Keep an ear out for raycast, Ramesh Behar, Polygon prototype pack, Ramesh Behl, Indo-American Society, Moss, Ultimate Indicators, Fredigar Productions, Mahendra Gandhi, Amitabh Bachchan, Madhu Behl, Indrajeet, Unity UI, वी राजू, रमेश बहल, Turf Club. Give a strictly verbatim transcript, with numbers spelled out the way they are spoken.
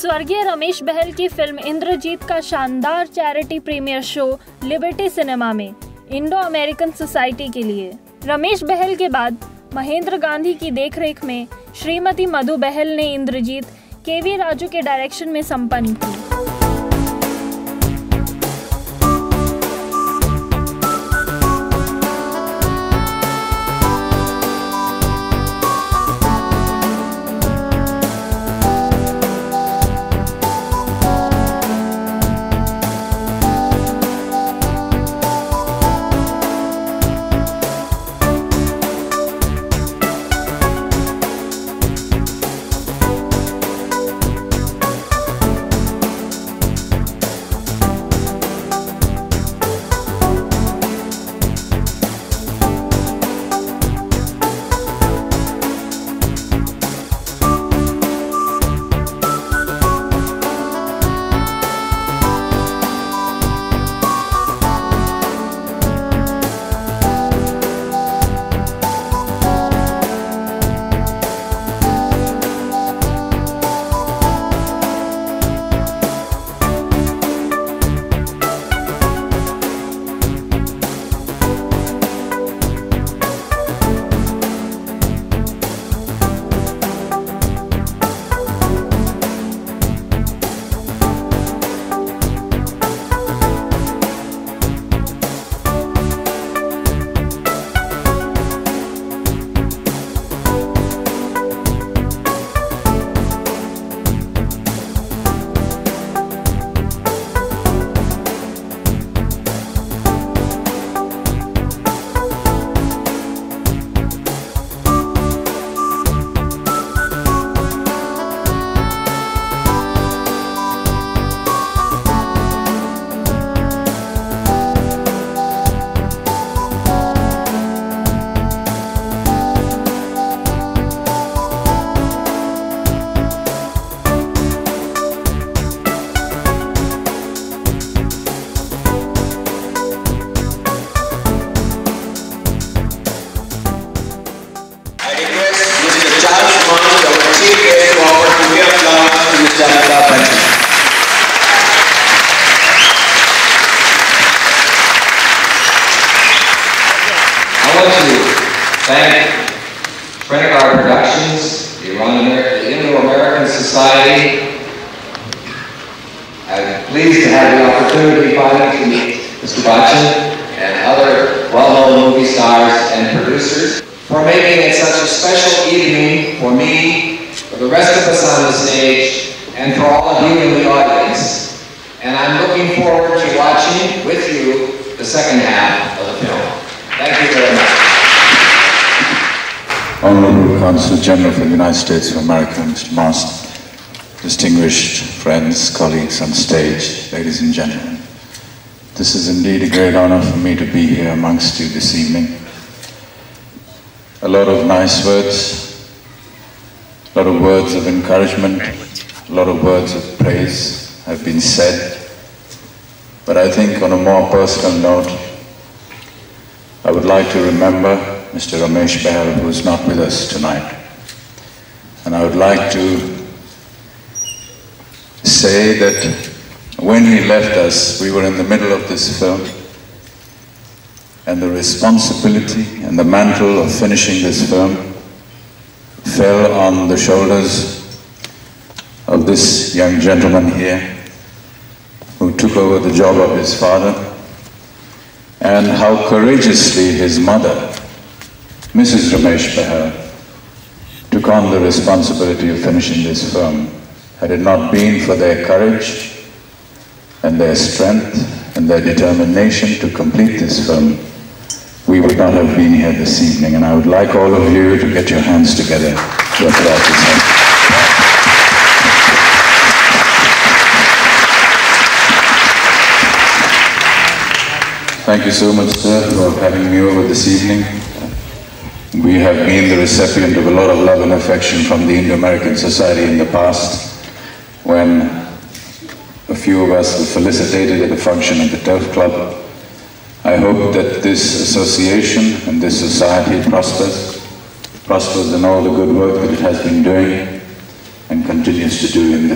स्वर्गीय रमेश बहल की फिल्म इंद्रजीत का शानदार charity premiere show Liberty cinema में इंडो अमेरिकन सोसाइटी के लिए। रमेश बहल के बाद महेंद्र गांधी की देखरेख में श्रीमती मधु बहल ने इंद्रजीत के वी राजू के डायरेक्शन में संपन्न की। I want to thank Fredigar Productions, the Indo-American Society. I'm pleased to have the opportunity finally to meet Mister Bachchan and other well-known movie stars and producers for making it such a special evening for me, for the rest of us on the stage, and for all of you in the audience. And I'm looking forward to watching with you the second half of the film. Thank you very much. Honorable Consul General for the United States of America, Mister Moss, distinguished friends, colleagues on stage, ladies and gentlemen, this is indeed a great honor for me to be here amongst you this evening. A lot of nice words, a lot of words of encouragement, a lot of words of praise have been said, but I think on a more personal note, I would like to remember Mister Ramesh Behl, who is not with us tonight. And I would like to say that when he left us, we were in the middle of this film, and the responsibility and the mantle of finishing this film fell on the shoulders of this young gentleman here, who took over the job of his father. And how courageously his mother, Missus Ramesh Behar, took on the responsibility of finishing this film. Had it not been for their courage and their strength and their determination to complete this film, we would not have been here this evening. And I would like all of you to get your hands together to applaud this film. Thank you so much, sir, for having me over this evening. We have been the recipient of a lot of love and affection from the Indo-American Society in the past, when a few of us were felicitated at a function at the Turf Club. I hope that this association and this society prospers, prospers in all the good work that it has been doing and continues to do in